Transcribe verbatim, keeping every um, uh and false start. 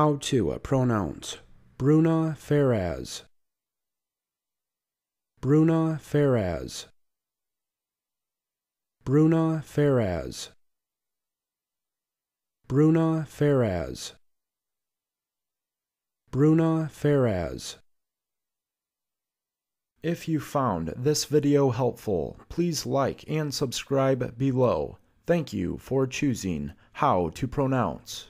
How to Pronounce, Bruna Ferraz. Bruna Ferraz. Bruna Ferraz. Bruna Ferraz. Bruna Ferraz. If you found this video helpful, please like and subscribe below. Thank you for choosing How to Pronounce.